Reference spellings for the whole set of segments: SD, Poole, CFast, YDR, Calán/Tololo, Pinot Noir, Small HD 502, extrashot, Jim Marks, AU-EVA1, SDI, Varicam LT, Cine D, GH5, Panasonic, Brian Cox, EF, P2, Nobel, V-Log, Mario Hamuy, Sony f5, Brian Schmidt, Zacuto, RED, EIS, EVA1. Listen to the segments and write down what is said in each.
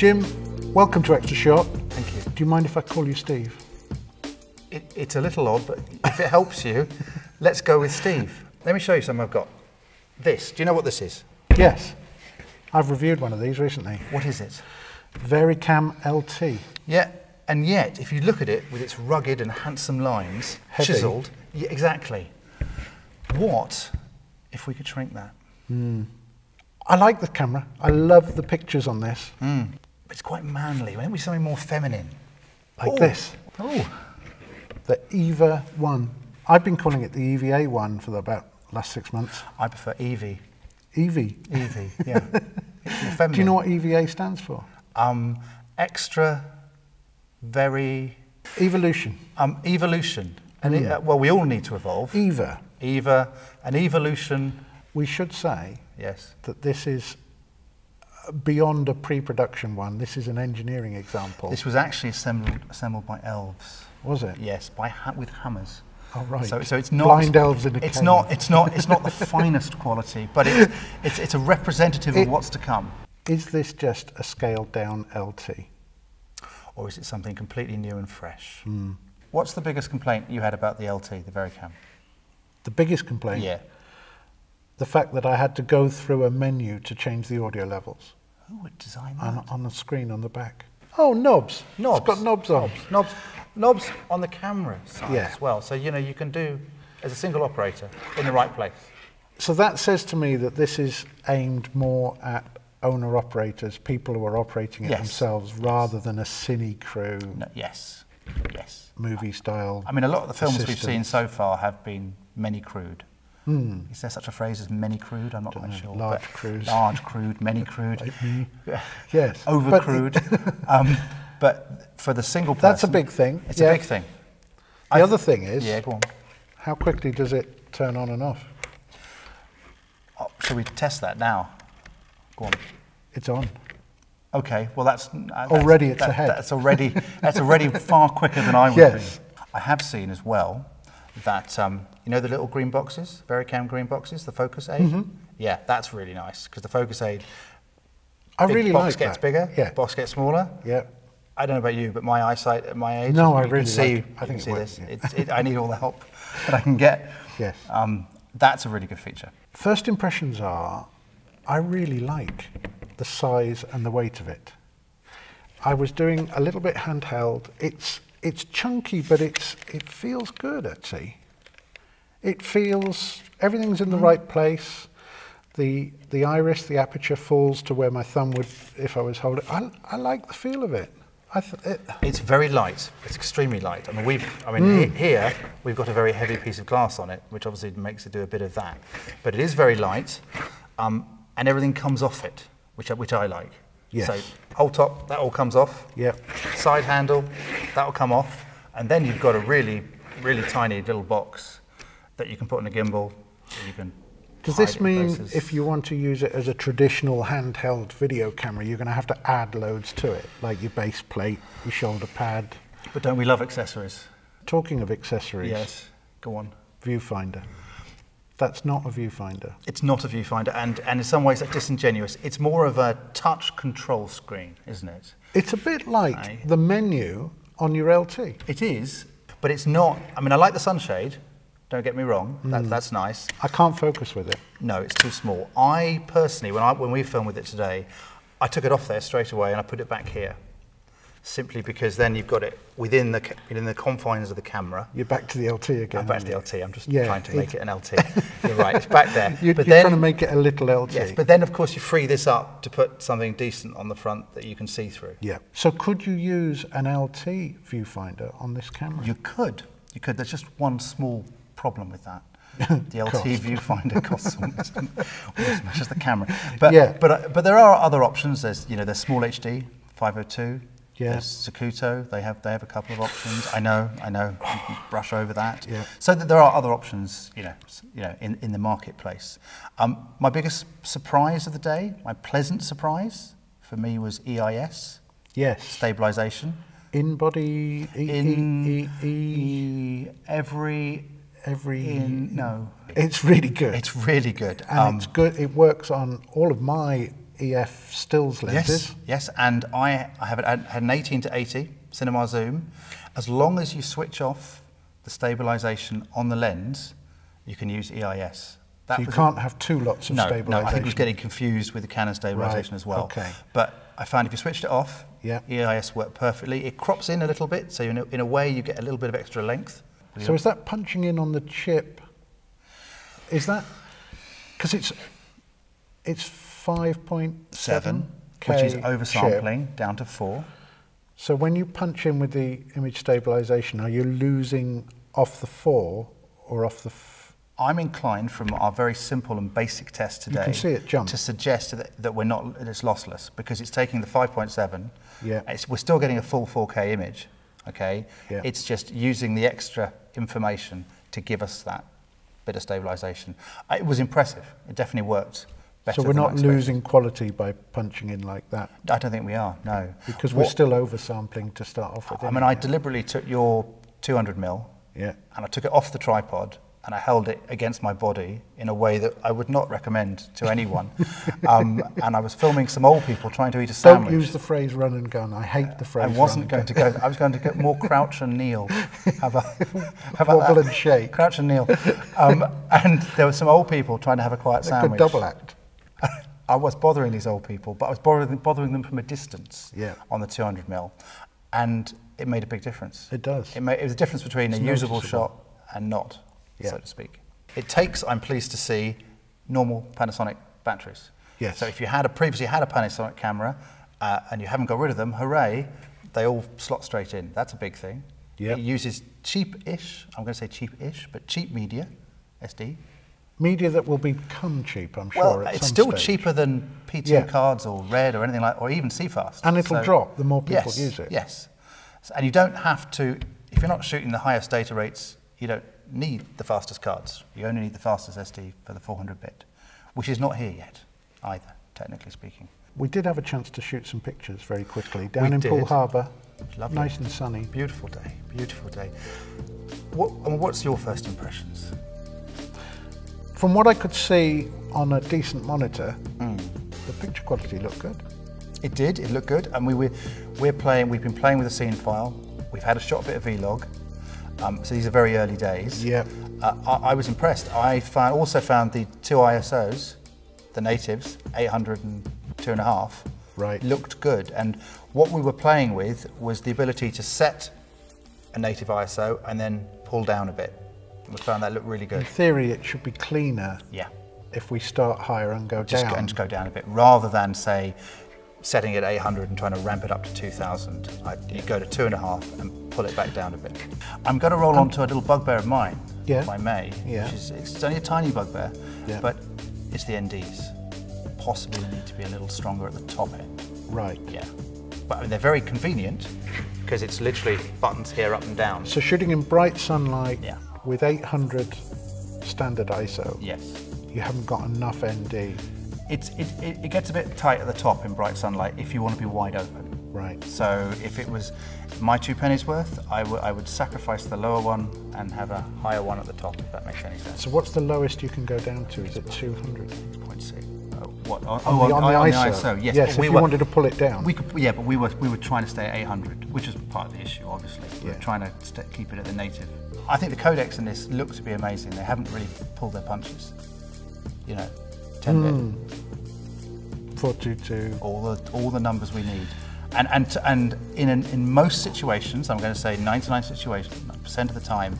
Jim, welcome to Extra Shot. Thank you. Do you mind if I call you Steve? It's a little odd, but if it helps you, let's go with Steve. Let me show you something I've got. This. Do you know what this is? Yes. I've reviewed one of these recently. What is it? Varicam LT. Yeah, and yet, if you look at it with its rugged and handsome lines, chiseled. Yeah, exactly. What if we could shrink that? Mm. I like the camera. I love the pictures on this. Mm. It's quite manly. Why don't we do something more feminine? Like this. Oh. The EVA1. I've been calling it the EVA1 for about the last 6 months. I prefer EV. EV? EV, yeah. It's feminine. Do you know what EVA stands for? Extra, very... Evolution. Evolution. And yeah. Well, we all need to evolve. EVA. EVA, an evolution. We should say yes. That this is beyond a pre-production one. This is an engineering example. This was actually assembled by elves. Was it? Yes, with hammers. Oh right. So it's not blind elves in a cave. It's not the finest quality, but it's a representative of what's to come. Is this just a scaled down LT, or is it something completely new and fresh? Mm. What's the biggest complaint you had about the LT, the Varicam? The biggest complaint? Yeah. The fact that I had to go through a menu to change the audio levels. Who would design that? On the screen on the back. Oh, knobs. Knobs. It's got knobs on. Knobs. Knobs on the camera side as well. So, you know, you can do as a single operator in the right place. So that says to me that this is aimed more at owner-operators, people who are operating it themselves, rather than a cine crew. No, yes. Yes. Movie style. I mean, a lot of the films we've seen so far have been many crewed. Mm. Is there such a phrase as many crewed? I'm not quite sure. Large crewed. Large crewed, many crewed. Yes. Over crewed. But for the single person... That's a big thing. It's a big thing. The other thing is, go on. How quickly does it turn on and off? Oh, shall we test that now? Go on. It's on. Okay, well that's already it's ahead. That's already far quicker than I would be. I have seen as well that, you know the little green boxes, Varicam green boxes, the focus aid? Mm-hmm. Yeah, that's really nice, because the focus aid... The box gets bigger, the box gets smaller. Yeah. I don't know about you, but my eyesight at my age, no, I really can see this. Yeah. I need all the help that I can get. Yes. That's a really good feature. First impressions are, I really like the size and the weight of it. I was doing a little bit handheld. It's chunky, but it feels good, actually. It feels, everything's in the right place. The iris, the aperture falls to where my thumb would if I was holding. I like the feel of it. It's very light. It's extremely light. I mean, here we've got a very heavy piece of glass on it, which obviously makes it do a bit of that. But it is very light, and everything comes off it, which I like. Yes. So whole top, that all comes off. Yeah. Side handle, that will come off, and then you've got a really, really tiny little box that you can put on a gimbal. That you can. Does this mean if you want to use it as a traditional handheld video camera, you're going to have to add loads to it, like your base plate, your shoulder pad? But don't we love accessories? Talking of accessories. Yes, go on. Viewfinder. That's not a viewfinder. It's not a viewfinder, and in some ways that's disingenuous. It's more of a touch control screen, isn't it? It's a bit like the menu on your LT. It is, but it's not... I mean, I like the sunshade. Don't get me wrong, that's nice. I can't focus with it. No, it's too small. I personally, when we filmed with it today, I took it off there straight away and I put it back here. Simply because then you've got it within the confines of the camera. You're back to the LT again. I'm back to the LT, I'm just trying to make it an LT. You're right, it's back there. You're trying to make it a little LT. Yes, but then of course you free this up to put something decent on the front that you can see through. Yeah. So could you use an LT viewfinder on this camera? You could, you could. There's just one small problem with that. The LT viewfinder costs almost as much as the camera. But but there are other options. There's there's Small HD 502. Yeah. There's Zacuto. They have a couple of options. I know. You brush over that. Yeah. So that there are other options. In the marketplace. My biggest surprise of the day, my pleasant surprise for me was EIS. Yes. Stabilization. In-body. It's really good. It's really good. And it's good. It works on all of my EF stills lenses. Yes, yes, and I have had an 18 to 80 cinema zoom. As long as you switch off the stabilisation on the lens, you can use EIS. That so you can't have two lots of stabilisation? No, I think I was getting confused with the Canon stabilisation as well. Okay. But I found if you switched it off, EIS worked perfectly. It crops in a little bit, so in a way you get a little bit of extra length. So is that punching in on the chip? Is that... Because it's 5.7, which is oversampling chip. Down to 4. So when you punch in with the image stabilisation, are you losing off the 4 or off the... I'm inclined from our very simple and basic test today to suggest that we're not, it's lossless, because it's taking the 5.7, we're still getting a full 4K image, okay? Yeah. It's just using the extra information to give us that bit of stabilisation. It was impressive, it definitely worked. So we're not losing quality by punching in like that? I don't think we are, no. Because we're still oversampling to start off with. I mean, I deliberately took your 200mm and I took it off the tripod and I held it against my body in a way that I would not recommend to anyone. And I was filming some old people trying to eat a sandwich. Don't use the phrase run and gun. I hate the phrase run and gun. I wasn't going to go. I was going to get more crouch and kneel. Wobble and shake. Crouch and kneel. And there were some old people trying to have a quiet sandwich. A double act. I was bothering these old people, but I was bothering them from a distance on the 200mm, and it made a big difference. It does. It was a difference between a usable shot and not, so to speak. It takes, I'm pleased to see, normal Panasonic batteries. Yes. So if you had previously had a Panasonic camera and you haven't got rid of them, hooray, they all slot straight in. That's a big thing. Yep. It uses cheap-ish, I'm going to say cheap-ish, but cheap media, SD. Media that will become cheap, I'm sure. Well, it's still cheaper than P2 cards or RED or anything like, or even CFast. And it'll drop the more people use it. Yes, so, and you don't have to. If you're not shooting the highest data rates, you don't need the fastest cards. You only need the fastest SD for the 400-bit, which is not here yet, either, technically speaking. We did have a chance to shoot some pictures very quickly down in Poole Harbour. Lovely, nice and sunny. Beautiful day. Beautiful day. What's your first impressions? From what I could see on a decent monitor, the picture quality looked good. It did, it looked good. And we've been playing with a scene file. We've had a shot, a bit of V-Log. So these are very early days. Yeah. I was impressed. I also found the two ISOs, the natives, 800 and 2.5, looked good. And what we were playing with was the ability to set a native ISO and then pull down a bit. We found that looked really good. In theory, it should be cleaner if we start higher and go down. And just go down a bit, rather than, say, setting it at 800 and trying to ramp it up to 2,000. You go to 2.5 and pull it back down a bit. I'm going to roll on to a little bugbear of mine, if I may. Yeah. Which is, it's only a tiny bugbear, but it's the NDs. Possibly need to be a little stronger at the top end. Right. Yeah. But I mean, they're very convenient, because it's literally buttons here, up and down. So shooting in bright sunlight, with 800 standard ISO, you haven't got enough ND. It gets a bit tight at the top in bright sunlight if you want to be wide open. Right. So if it was my two pennies worth, I would sacrifice the lower one and have a higher one at the top, if that makes any sense. So what's the lowest you can go down to? Is it 200.6? What? On the ISO. Yes. Yes, if you wanted to pull it down. We could, but we were trying to stay at 800, which was part of the issue, obviously. We were trying to keep it at the native. I think the codecs in this look to be amazing. They haven't really pulled their punches. You know, 10-bit, 422, all the numbers we need. And in most situations, I'm going to say 99% of the time,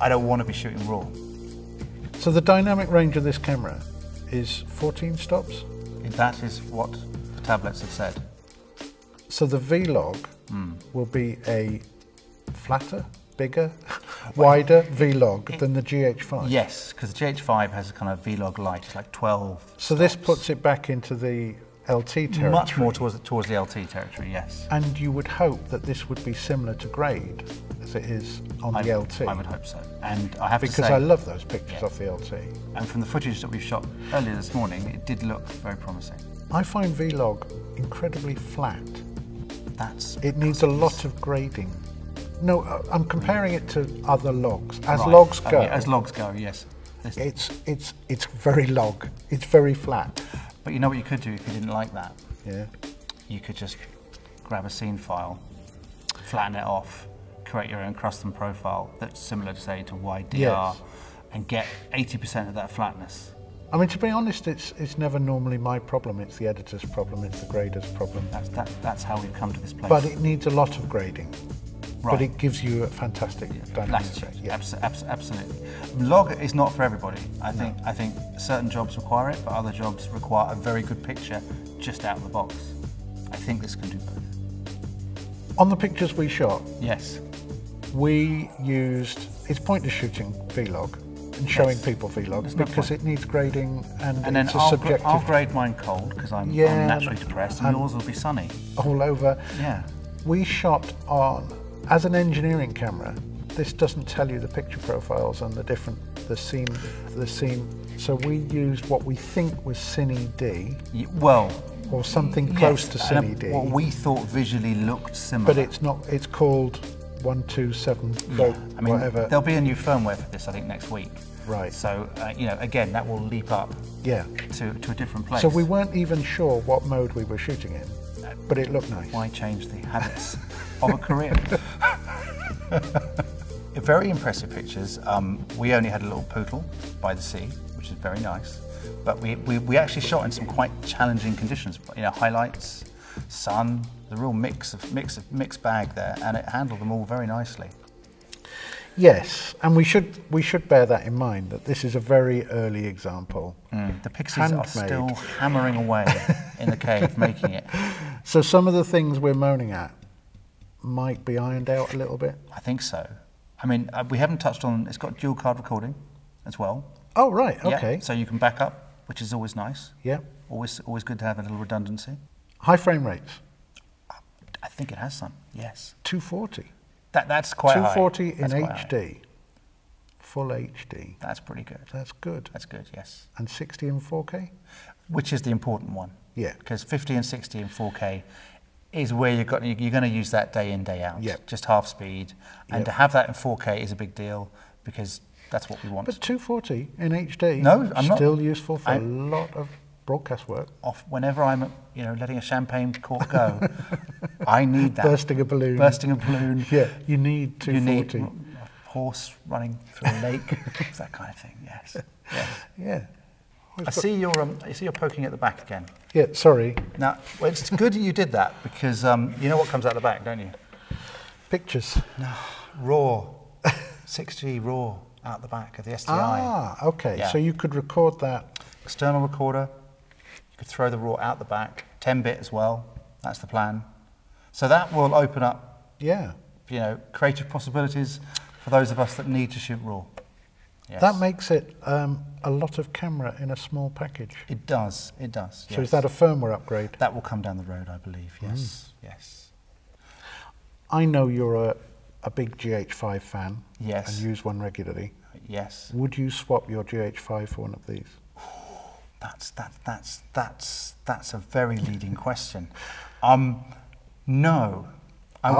I don't want to be shooting raw. So the dynamic range of this camera is 14 stops? That is what the tablets have said. So the V-Log will be a flatter, bigger, wider V-Log than the GH5? Yes, because the GH5 has a kind of V-Log light, it's like 12 So stops. This puts it back into the LT territory? Much more towards the LT territory, yes. And you would hope that this would be similar to grade as it is on the LT? I would hope so. And I have to say, because I love those pictures off the LT. And from the footage that we've shot earlier this morning, it did look very promising. I find V-Log incredibly flat. It needs a lot of grading. No, I'm comparing it to other logs. As logs go. As logs go, yes. It's very log. It's very flat. But you know what you could do if you didn't like that? Yeah. You could just grab a scene file, flatten it off, create your own custom profile that's similar, say, to YDR, yes, and get 80% of that flatness. I mean, to be honest, it's never normally my problem. It's the editor's problem. It's the grader's problem. That's how we've come to this place. But it needs a lot of grading. Right. But it gives you a fantastic latitude. Yeah. Absolutely. Log is not for everybody. I think certain jobs require it, but other jobs require a very good picture just out of the box. I think this can do both. On the pictures we shot, yes, we used, it's pointless shooting V-Log and showing people V-Log because it needs grading and it's a subjective. I'll grade mine cold because I'm naturally depressed, and yours will be sunny. All over. Yeah. We shot on. As an engineering camera, this doesn't tell you the picture profiles and the scene. So we used what we think was Cine D. Well, or something close to Cine D. What we thought visually looked similar. But it's not. It's called 127. Yeah. I mean, whatever. There'll be a new firmware for this, I think, next week. Right. So you know, again, that will leap up. Yeah. To a different place. So we weren't even sure what mode we were shooting in. But it looked nice. Why change the habits of a career? Very impressive pictures. We only had a little poodle by the sea, which is very nice. But we actually shot in some quite challenging conditions. You know, highlights, sun, the real mixed bag there, and it handled them all very nicely. Yes, and we should bear that in mind, that this is a very early example. The pixies are still hammering away in the cave, making it. So some of the things we're moaning at might be ironed out a little bit. I think so. I mean, we haven't touched on, it's got dual card recording as well. Oh, right, okay. Yeah, so you can back up, which is always nice. Yeah. Always good to have a little redundancy. High frame rates. I think it has some, yes. 240. That's quite 240 high. In HD, full HD. That's pretty good. That's good. That's good, yes. And 60 in 4K? Which is the important one. Yeah. Because 50 and 60 in 4K is where you're going to use that day in, day out. Yeah. Just half speed. And to have that in 4K is a big deal because that's what we want. But 240 in HD useful for a lot of broadcast work. Whenever I'm, letting a champagne cork go, I need that. Bursting a balloon. Yeah, you need 240. You need a horse running through a lake, that kind of thing. Yes. Yes. Yeah. I see you're poking at the back again. Yeah. Sorry. Now, it's good you did that because you know what comes out the back, don't you? Pictures. No. Raw. 6G raw out the back of the SDI. Ah. Okay. Yeah. So you could record that. External recorder. You could throw the raw out the back. 10-bit as well. That's the plan. So that will open up, creative possibilities for those of us that need to shoot raw. Yes. That makes it a lot of camera in a small package. It does. It does. Yes. So is that a firmware upgrade? That will come down the road, I believe. Yes. Mm. Yes. I know you're a big GH5 fan. Yes. And use one regularly. Yes. Would you swap your GH5 for one of these? That's a very leading question. No, I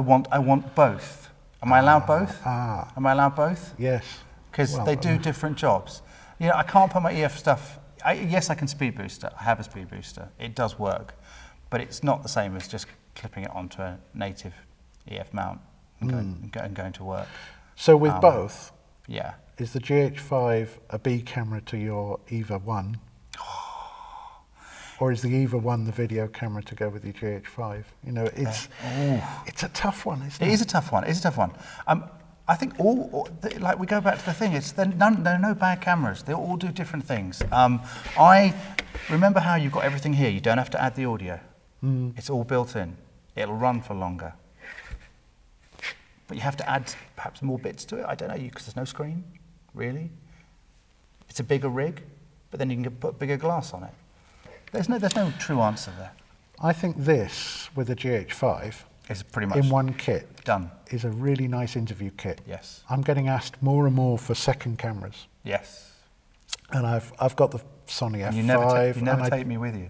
want both. Am I allowed both? Am I allowed both? Yes. Because they do different jobs. You know, I can't put my EF stuff. Yes, I can speed booster. I have a speed booster. It does work, but it's not the same as just clipping it onto a native EF mount and going to work. So with both. Yeah. Is the GH5 a B camera to your EVA1? Or is the EVA1 the video camera to go with your GH5? You know, it's a tough one, isn't it? It is a tough one. It's a tough one. I think like we go back to the thing. There are no bad cameras. They all do different things. I remember how you've got everything here. You don't have to add the audio. Mm. It's all built in. It'll run for longer. But you have to add perhaps more bits to it. I don't know, because there's no screen. Really, it's a bigger rig, but then you can put bigger glass on it. There's no true answer there. I think this with a GH5 is pretty much in one kit done. Is a really nice interview kit. Yes, I'm getting asked more and more for second cameras. Yes, and I've got the Sony f5. You never take me with you.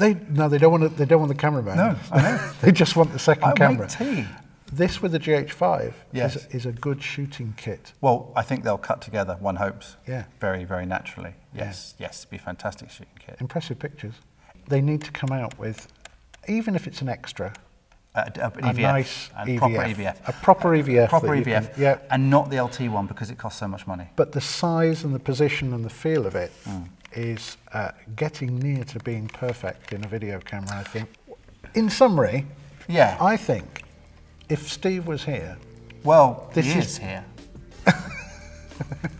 They don't want the cameraman. No, I know. They just want the second camera. Make tea. This with the GH5 yes. is a good shooting kit. Well, I think they'll cut together, one hopes, yeah. very, very naturally. Yes, yeah. yes, it'd be a fantastic shooting kit. Impressive pictures. They need to come out with, even if it's an extra, a proper EVF. Yeah. And not the LT one because it costs so much money. But the size and the position and the feel of it is getting near to being perfect in a video camera, I think. In summary, yeah, I think... If Steve was here... Well, this is here.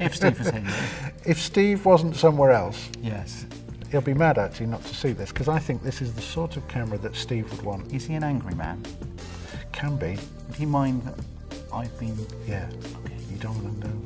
If Steve was here. If Steve wasn't somewhere else, yes, he'll be mad actually not to see this, because I think this is the sort of camera that Steve would want. Is he an angry man? Can be. Do you mind that I've been... Yeah. Okay. You don't want to know.